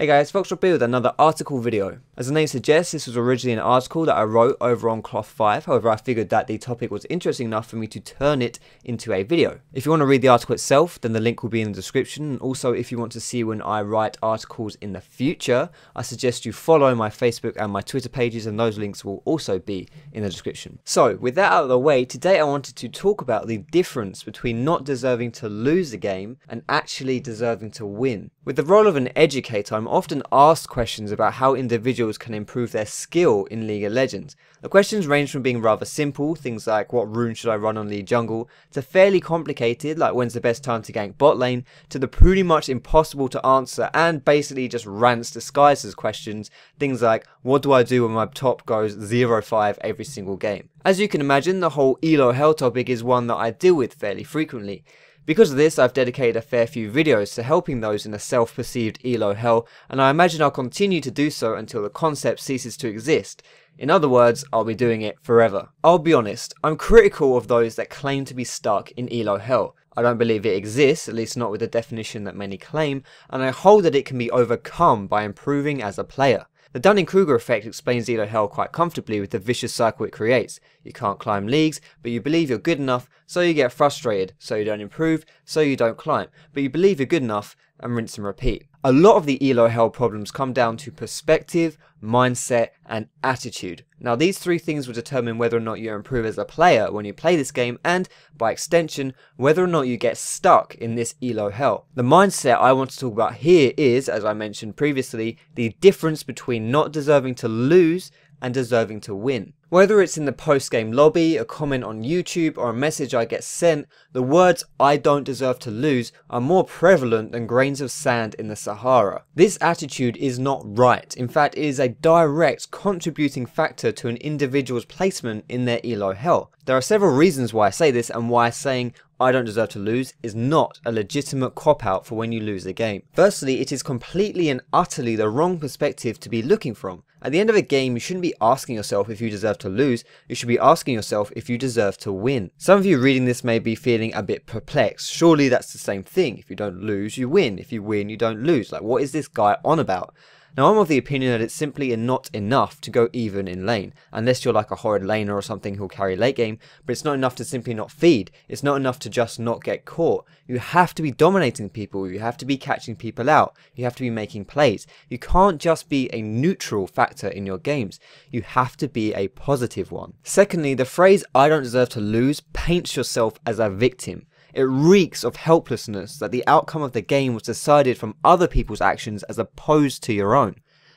Hey guys, Foxdrop here with another article video. As the name suggests, this was originally an article that I wrote over on Cloth5, however I figured that the topic was interesting enough for me to turn it into a video. If you want to read the article itself, then the link will be in the description. And also, if you want to see when I write articles in the future, I suggest you follow my Facebook and my Twitter pages, and those links will also be in the description. So, with that out of the way, today I wanted to talk about the difference between not deserving to lose a game and actually deserving to win. With the role of an educator, I'm often asked questions about how individuals can improve their skill in League of Legends. The questions range from being rather simple, things like what rune should I run on League Jungle, to fairly complicated, like when's the best time to gank bot lane, to the pretty much impossible to answer and basically just rants disguised as questions, things like what do I do when my top goes 0-5 every single game. As you can imagine, the whole elo hell topic is one that I deal with fairly frequently. Because of this, I've dedicated a fair few videos to helping those in a self-perceived elo hell, and I imagine I'll continue to do so until the concept ceases to exist. In other words, I'll be doing it forever. I'll be honest, I'm critical of those that claim to be stuck in elo hell. I don't believe it exists, at least not with the definition that many claim, and I hold that it can be overcome by improving as a player. The Dunning-Kruger effect explains elo hell quite comfortably with the vicious cycle it creates. You can't climb leagues, but you believe you're good enough, so you get frustrated, so you don't improve, so you don't climb, but you believe you're good enough, and rinse and repeat. A lot of the elo hell problems come down to perspective, mindset, and attitude. Now these three things will determine whether or not you improve as a player when you play this game, and, by extension, whether or not you get stuck in this elo hell. The mindset I want to talk about here is, as I mentioned previously, the difference between not deserving to lose and deserving to win. Whether it's in the post-game lobby, a comment on YouTube, or a message I get sent, the words "I don't deserve to lose" are more prevalent than grains of sand in the Sahara. This attitude is not right. In fact, it is a direct contributing factor to an individual's placement in their elo hell. There are several reasons why I say this and why saying "I don't deserve to lose" is not a legitimate cop-out for when you lose a game. Firstly, it is completely and utterly the wrong perspective to be looking from. At the end of a game, you shouldn't be asking yourself if you deserve to lose, you should be asking yourself if you deserve to win. Some of you reading this may be feeling a bit perplexed. Surely that's the same thing. If you don't lose, you win. If you win, you don't lose. Like, what is this guy on about? Now, I'm of the opinion that it's simply not enough to go even in lane, unless you're like a horrid laner or something who'll carry late game, but it's not enough to simply not feed, it's not enough to just not get caught. You have to be dominating people, you have to be catching people out, you have to be making plays. You can't just be a neutral factor in your games, you have to be a positive one. Secondly, the phrase "I don't deserve to lose" paints yourself as a victim. It reeks of helplessness that the outcome of the game was decided from other people's actions as opposed to your own.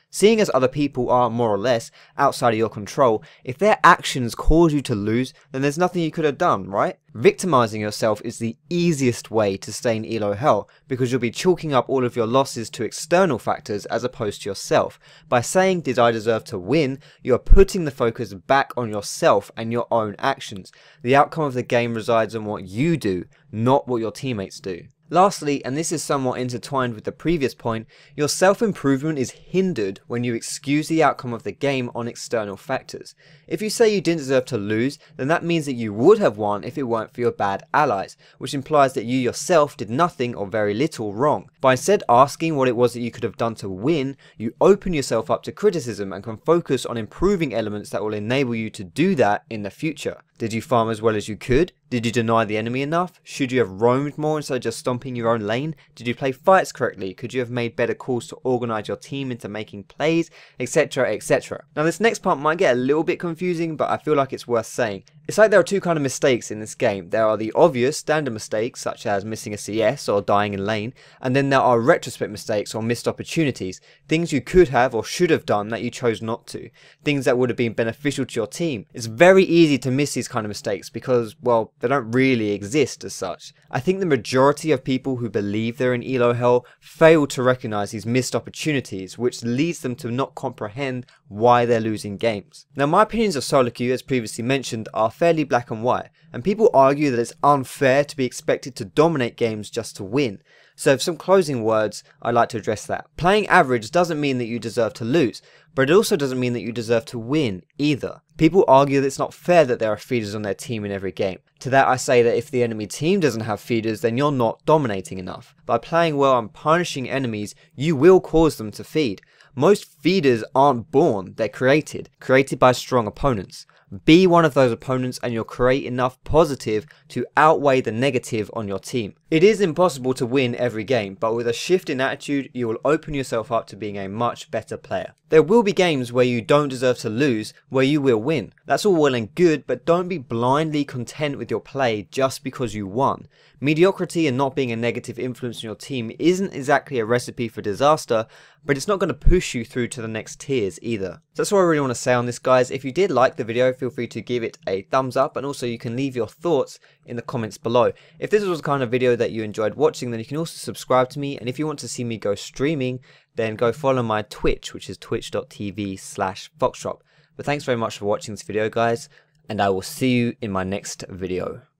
Seeing as other people are, more or less, outside of your control, if their actions cause you to lose, then there's nothing you could have done, right? Victimizing yourself is the easiest way to stay in elo hell, because you'll be chalking up all of your losses to external factors as opposed to yourself. By saying "did I deserve to win," you're putting the focus back on yourself and your own actions. The outcome of the game resides on what you do, not what your teammates do. Lastly, and this is somewhat intertwined with the previous point, your self-improvement is hindered when you excuse the outcome of the game on external factors. If you say you didn't deserve to lose, then that means that you would have won if it weren't for your bad allies, which implies that you yourself did nothing or very little wrong. By instead asking what it was that you could have done to win, you open yourself up to criticism and can focus on improving elements that will enable you to do that in the future. Did you farm as well as you could? Did you deny the enemy enough? Should you have roamed more instead of just stomping your own lane? Did you play fights correctly? Could you have made better calls to organise your team into making plays? Etc, etc. Now this next part might get a little bit confusing, but I feel like it's worth saying. It's like there are two kind of mistakes in this game. There are the obvious standard mistakes, such as missing a CS or dying in lane, and then there are retrospect mistakes or missed opportunities, things you could have or should have done that you chose not to, things that would have been beneficial to your team. It's very easy to miss these kind of mistakes because, well, they don't really exist as such. I think the majority of people who believe they're in elo hell fail to recognise these missed opportunities, which leads them to not comprehend why they're losing games. Now my opinions of SoloQ, as previously mentioned, are fairly black and white, and people argue that it's unfair to be expected to dominate games just to win. So with some closing words, I'd like to address that. Playing average doesn't mean that you deserve to lose, but it also doesn't mean that you deserve to win either. People argue that it's not fair that there are feeders on their team in every game. To that I say that if the enemy team doesn't have feeders, then you're not dominating enough. By playing well and punishing enemies, you will cause them to feed. Most feeders aren't born, they're created by strong opponents. Be one of those opponents and you'll create enough positive to outweigh the negative on your team. It is impossible to win every game, but with a shift in attitude, you will open yourself up to being a much better player. There will be games where you don't deserve to lose, where you will win. That's all well and good, but don't be blindly content with your play just because you won. Mediocrity and not being a negative influence on your team isn't exactly a recipe for disaster, but it's not going to push you through to the next tiers either. So that's what I really want to say on this, guys. If you did like the video, feel free to give it a thumbs up, and also you can leave your thoughts in the comments below. If this was the kind of video that you enjoyed watching, then you can also subscribe to me, and if you want to see me go streaming, then go follow my Twitch, which is twitch.tv/Foxdrop. But thanks very much for watching this video, guys, and I will see you in my next video.